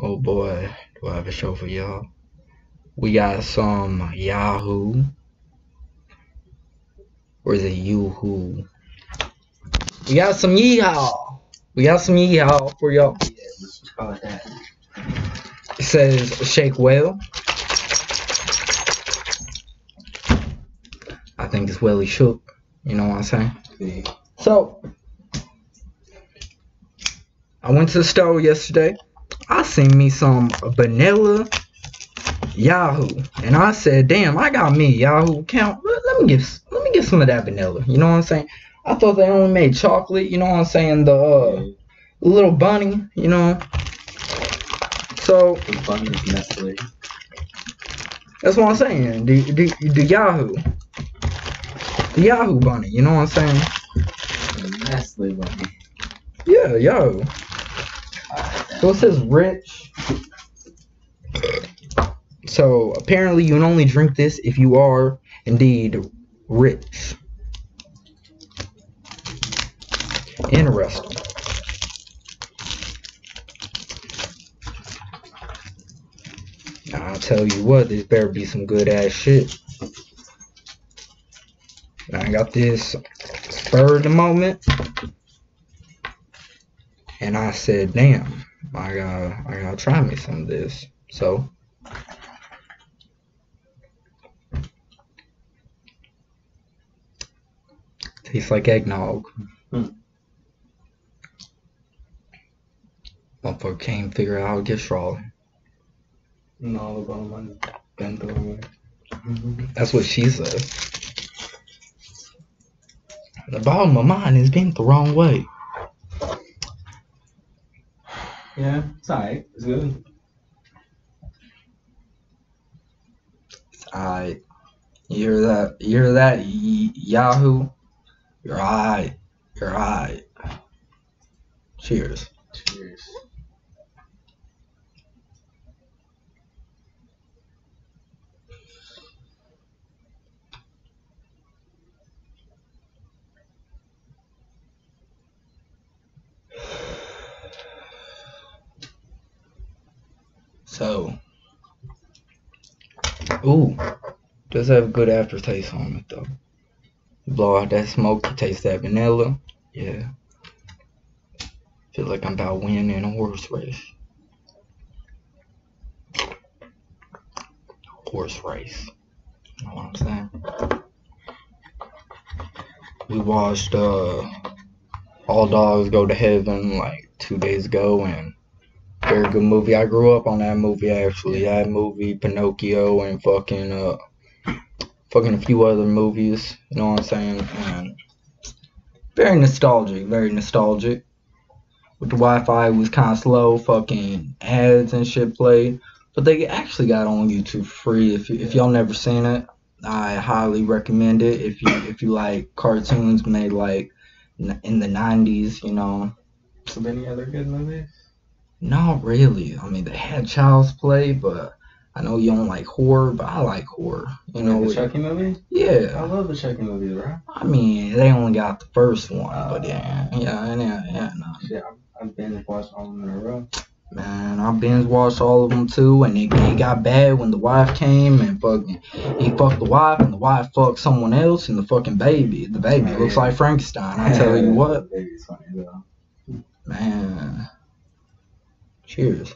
Oh boy, do I have a show for y'all. We got some Yahoo. Or is it Yoo-hoo? We got some Yeehaw. We got some Yeehaw for y'all. Yeah, let's just call it that. It says shake well. I think it's well he shook. You know what I'm saying? Yeah. So, I went to the store yesterday. I seen me some vanilla Yahoo, and I said, "Damn, I got me Yahoo account. Let me get some of that vanilla." You know what I'm saying? I thought they only made chocolate. You know what I'm saying? The little bunny. You know. So the bunny is Nestle. That's what I'm saying. The Yahoo. The Yahoo bunny. You know what I'm saying? The Nestle bunny. Yeah, Yahoo. So it says rich. So apparently you can only drink this if you are indeed rich. Interesting. Now, I'll tell you what, this better be some good ass shit. Now, I got this spur of the moment. And I said, damn, I gotta try me some of this. So tastes like eggnog. Motherfucker can't figure out how to get strong. No, the bottom line is Pandora. That's what she said. The bottom of mine is bent the wrong way. Yeah, it's alright. It's good. It's alright. You hear that? You hear that, Yahoo? You're alright. You're alright. Cheers. Cheers. So, ooh, does have a good aftertaste on it though. Blow out that smoke, taste that vanilla. Yeah, feel like I'm about winning in a horse race. Horse race, you know what I'm saying? We watched All Dogs Go to Heaven like 2 days ago, and very good movie. I grew up on that movie actually. That movie, Pinocchio, and fucking a few other movies. You know what I'm saying? And very nostalgic. With the Wi-Fi, it was kind of slow. Fucking ads and shit played, but they actually got on YouTube free. If y'all never seen it, I highly recommend it. If you like cartoons made like in the 90s, you know. So many other good movies. Not really. I mean, they had Child's Play, but I know you don't like horror, but I like horror. You know, the Chucky movie? Yeah. I love the Chucky movie, bro. I mean, they only got the first one, but yeah. No. Shit, I binge watched all of them in a row. Man, I binge watched all of them too, and it got bad when the wife came and fucking he fucked the wife, and the wife fucked someone else, and the fucking baby. The baby looks like Frankenstein. I tell you what. The baby's funny though. Man. Cheers.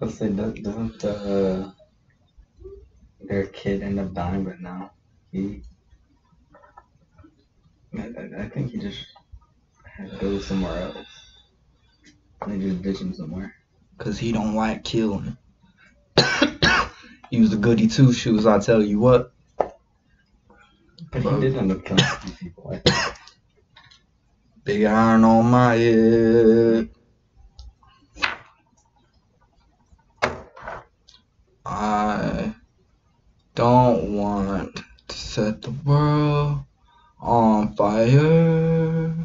Let's say, doesn't their kid end up dying? But now I think he just goes somewhere else. They just ditch him somewhere. Cause he don't like killing. He was a goody two shoes. I tell you what. But he did end up killing a few people. I think. Big Iron on my head. I don't want to set the world on fire.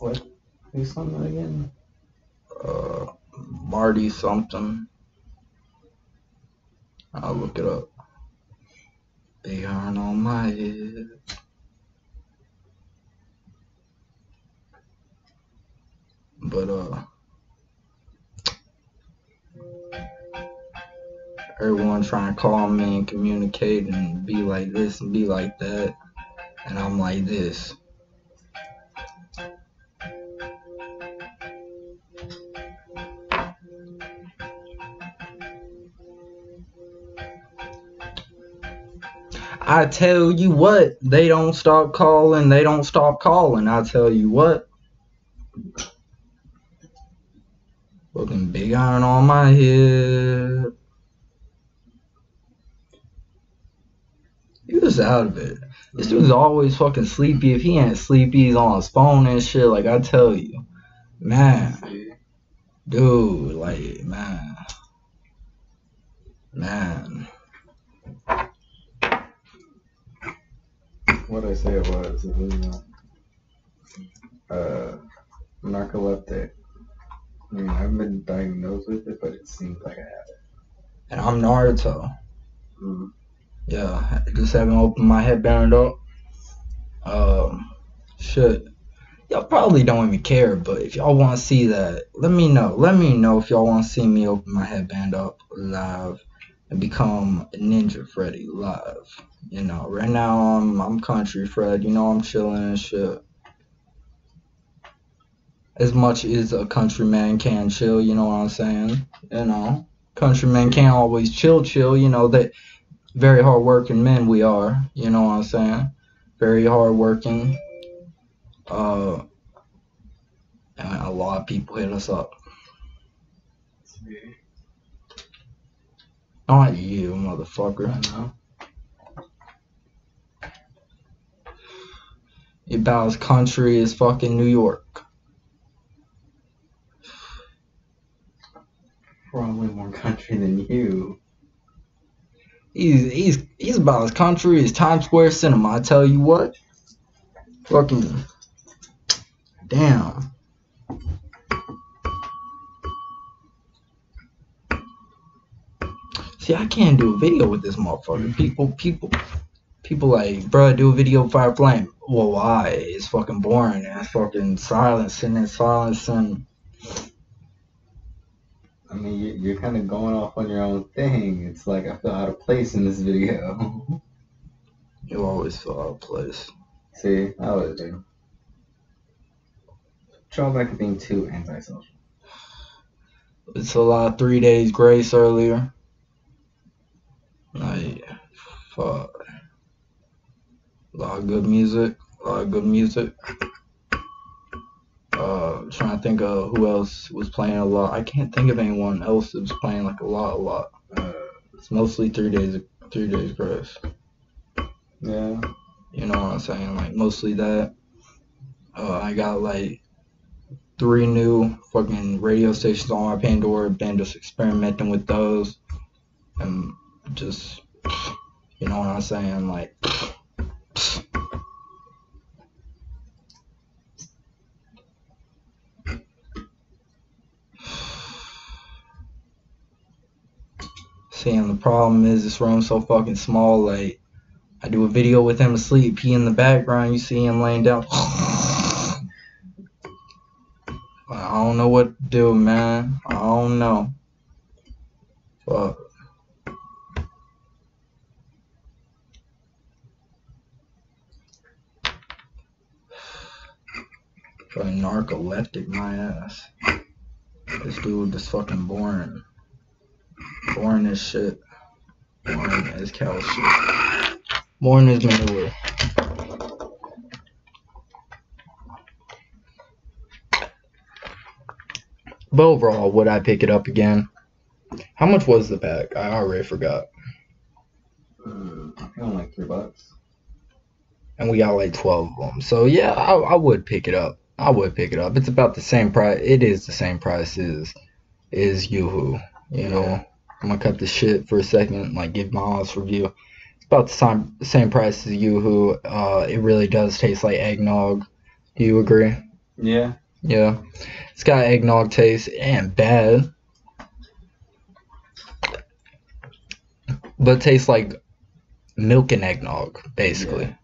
What? Who sung that again? Marty something. I'll look it up. Big Iron on my head. But everyone trying to call me and communicate and be like this and be like that, and I'm like this. I tell you what, they don't stop calling, they don't stop calling. I tell you what. Fucking Big Iron on my head. He was out of it. This dude's always fucking sleepy. If he ain't sleepy, he's on his phone and shit. Like, I tell you. Man. Dude, like, man. Man. What I say was, narcoleptic. I mean, I haven't been diagnosed with it, but it seems like I have it. And I'm Naruto. Mm-hmm. Yeah, I just haven't opened my headband up. Shit. Y'all probably don't even care, but if y'all want to see that, let me know. Let me know if y'all want to see me open my headband up live and become Ninja Freddy live. You know, right now I'm Country Fred. You know, I'm chilling and shit. As much as a countryman can chill, you know what I'm saying? You know, countrymen can't always chill. You know that very hard-working men we are. You know what I'm saying? Very hard-working. And a lot of people hit us up. Not you, motherfucker. I know. About as country as fucking New York. Probably more country than you. He's about as country as Times Square Cinema. I tell you what. Fucking damn. See, I can't do a video with this motherfucker. People like, bruh, do a video of Fire Flame. Well, why? It's fucking boring. It's fucking silencing. I mean, you're kind of going off on your own thing. It's like, I feel out of place in this video. You always feel out of place. See, I always do. Drawback of being too antisocial. It's a lot of 3 days grace earlier. Like, fuck. A lot of good music. Trying to think of who else was playing a lot. I can't think of anyone else that was playing like a lot. It's mostly 3 days grace. Yeah. You know what I'm saying? Like, mostly that. I got like 3 new fucking radio stations on my Pandora. Been just experimenting with those. And just, you know what I'm saying? Like, and the problem is this room's so fucking small. Like, I do a video with him asleep, he in the background, you see him laying down. I don't know what to do, man. I don't know. Fuck. Fucking narcoleptic my ass. This dude is fucking boring. Boring as shit. Boring as cow shit. Boring as manure. But overall, would I pick it up again? How much was the pack? I already forgot. I think I'm like $3. And we got like 12 of them. So yeah, I would pick it up. It's about the same price. It is the same price as Yoohoo. You know, I'm gonna cut the shit for a second, like give my honest review. It's about the same price as Yoo-Hoo. It really does taste like eggnog. Do you agree? Yeah. Yeah. It's got eggnog taste. It ain't bad. But it tastes like milk and eggnog, basically. Yeah.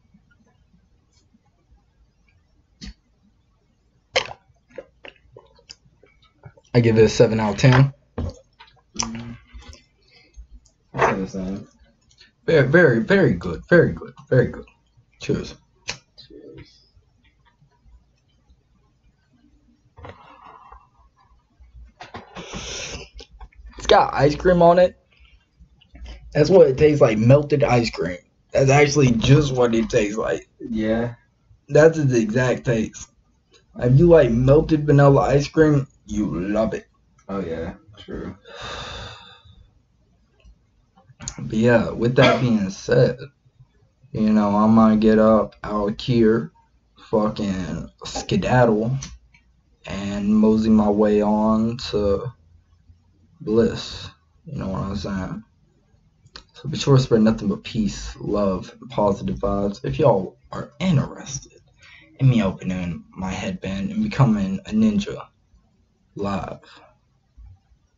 I give it a 7 out of 10. That's the same. Very, very, very good. Very good. Very good. Cheers. Cheers. It's got ice cream on it. That's what it tastes like, melted ice cream. That's actually just what it tastes like. Yeah. That's its exact taste. If you like melted vanilla ice cream, you love it. Oh, yeah. True. But, yeah, with that being said, you know, I'm going to get up out here, fucking skedaddle, and mosey my way on to bliss. You know what I'm saying? So be sure to spread nothing but peace, love, and positive vibes. If y'all are interested in me opening my headband and becoming a ninja live.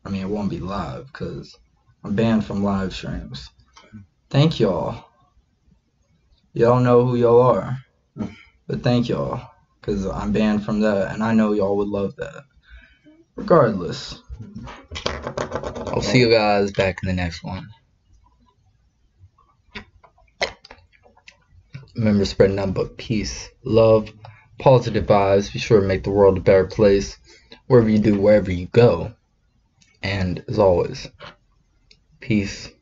I mean, it won't be live because I'm banned from live streams. Thank y'all. Y'all know who y'all are. But thank y'all because I'm banned from that, and I know y'all would love that. Regardless, I'll see you guys back in the next one. Remember, spread nothing but peace, love, positive vibes. Be sure to make the world a better place, wherever you do, wherever you go. And as always, peace.